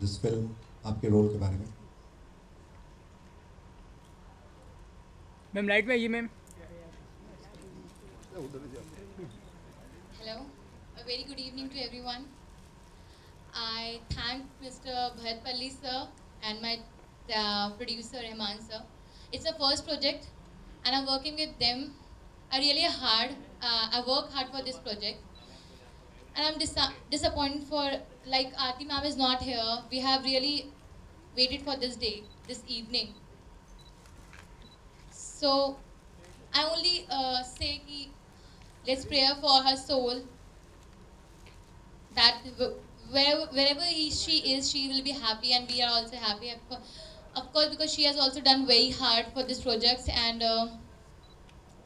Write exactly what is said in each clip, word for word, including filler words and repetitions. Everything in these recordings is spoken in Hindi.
दिस फिल्म, आपके रोल के बारे में? मैम लाइट में आइए ma'am. Hello, a very good evening to everyone. I thank Mister Bharat Palli sir and my uh, producer Rehman sir. It's a first project, and I'm working with them. I really hard. Uh, I work hard for this project, and I'm dis disappointed for like Aarti ma'am is not here. We have really waited for this day, this evening. So I only uh, say ki let's pray for her soul, that wherever, wherever he, she is, she will be happy, and we are also happy, of course, because she has also done very hard for this project. And uh,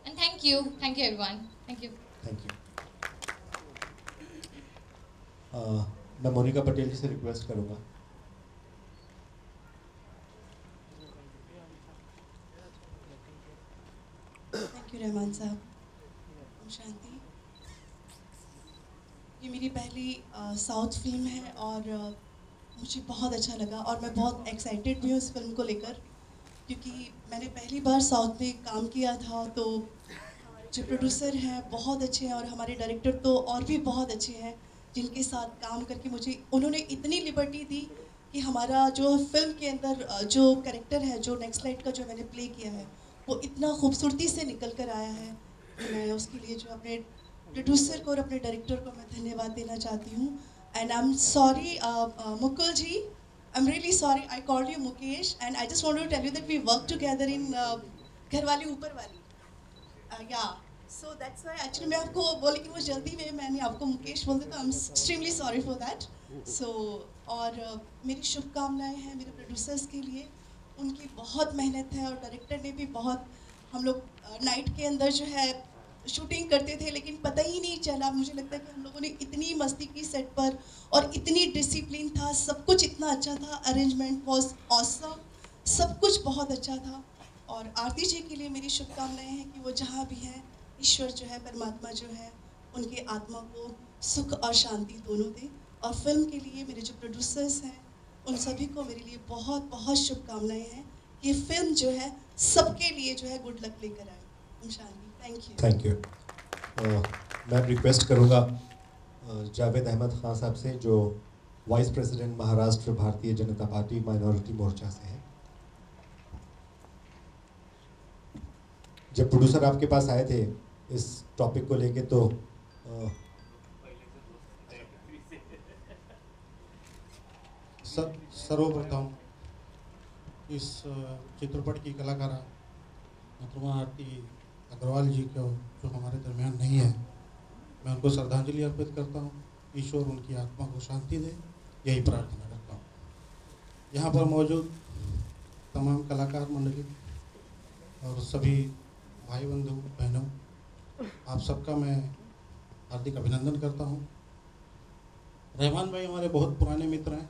and thank you, thank you everyone, thank you. Thank you. Uh, मैं मोनिका पटेल जी से रिक्वेस्ट करूँगा। थैंक यू रहमान साहब, शांति। ये मेरी पहली साउथ फिल्म है और uh, मुझे बहुत अच्छा लगा और मैं बहुत एक्साइटेड भी हूँ इस फिल्म को लेकर, क्योंकि मैंने पहली बार साउथ में काम किया था। तो जो प्रोड्यूसर हैं बहुत अच्छे हैं और हमारे डायरेक्टर तो और भी बहुत अच्छे हैं, जिनके साथ काम करके मुझे उन्होंने इतनी लिबर्टी दी कि हमारा जो फिल्म के अंदर जो कैरेक्टर है, जो नक्सलाइट का जो मैंने प्ले किया है, वो इतना खूबसूरती से निकल कर आया है। मैं उसके लिए जो अपने प्रोड्यूसर को और अपने डायरेक्टर को मैं धन्यवाद देना चाहती हूँ। And I am sorry Mukul ji, I am really sorry I called you Mukesh, and I just want to tell you that we work together in घर वाली ऊपर वाली, या सो दैट्स व्हाई एक्चुअली मैं आपको बोली कि वो जल्दी में मैंने आपको मुकेश बोल दिया, तो I am extremely sorry for that. So और uh, मेरी शुभकामनाएँ हैं मेरे प्रोड्यूसर्स के लिए, उनकी बहुत मेहनत है और डायरेक्टर ने भी बहुत, हम लोग नाइट uh, के अंदर जो है शूटिंग करते थे लेकिन पता ही नहीं चला। मुझे लगता है कि हम लोगों ने इतनी मस्ती की सेट पर और इतनी डिसिप्लिन था, सब कुछ इतना अच्छा था, अरेंजमेंट वाज ऑसम, सब कुछ बहुत अच्छा था। और आरती जी के लिए मेरी शुभकामनाएं हैं कि वो जहाँ भी हैं, ईश्वर जो है, परमात्मा जो है, उनकी आत्मा को सुख और शांति दोनों दे। और फिल्म के लिए मेरे जो प्रोड्यूसर्स हैं उन सभी को मेरे लिए बहुत बहुत शुभकामनाएँ हैं। ये फिल्म जो है सबके लिए जो है गुड लक लेकर आए। Thank you. मैं रिक्वेस्ट करूँगा जावेद अहमद खान साहब से, जो vice president Maharashtra Bharatiya Janata party minority मोर्चा से हैं। जब प्रोड्यूसर आपके पास आए थे इस टॉपिक को लेके तो uh, सर सर्वप्रथम इस चित्रपट की कलाकारा मोहतरमा आरती अग्रवाल जी को, जो हमारे दरमियान नहीं है, मैं उनको श्रद्धांजलि अर्पित करता हूँ। ईश्वर उनकी आत्मा को शांति दे, यही प्रार्थना करता हूँ। यहाँ पर मौजूद तमाम कलाकार मंडली और सभी भाई बंधु बहनों, आप सबका मैं हार्दिक अभिनंदन करता हूँ। रहमान भाई हमारे बहुत पुराने मित्र हैं,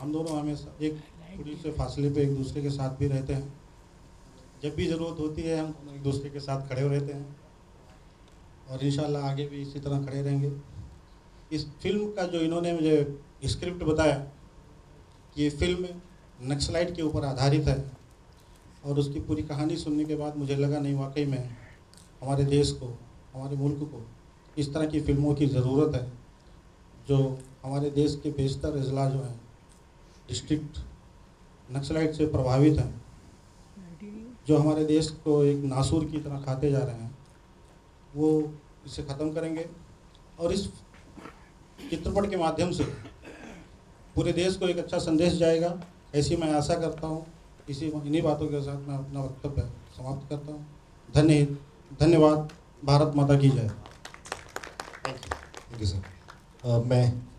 हम दोनों हमेशा एक दूसरे से फासले पे एक दूसरे के साथ भी रहते हैं। जब भी ज़रूरत होती है हम एक दूसरे के साथ खड़े हो रहते हैं और इंशाल्लाह आगे भी इसी तरह खड़े रहेंगे। इस फिल्म का जो इन्होंने मुझे स्क्रिप्ट बताया कि ये फिल्म नक्सलाइट के ऊपर आधारित है, और उसकी पूरी कहानी सुनने के बाद मुझे लगा नहीं, वाकई में हमारे देश को, हमारे मुल्क को इस तरह की फ़िल्मों की ज़रूरत है। जो हमारे देश के बेशतर अजला जो हैं, डिस्ट्रिक्ट नक्सलाइट से प्रभावित हैं, जो हमारे देश को एक नासूर की तरह खाते जा रहे हैं, वो इसे ख़त्म करेंगे। और इस चित्रपट के माध्यम से पूरे देश को एक अच्छा संदेश जाएगा, ऐसी मैं आशा करता हूँ। इसी इन्हीं बातों के साथ मैं अपना वक्तव्य समाप्त करता हूँ। धन्य धन्यवाद। भारत माता की जय। Thank you sir. मैं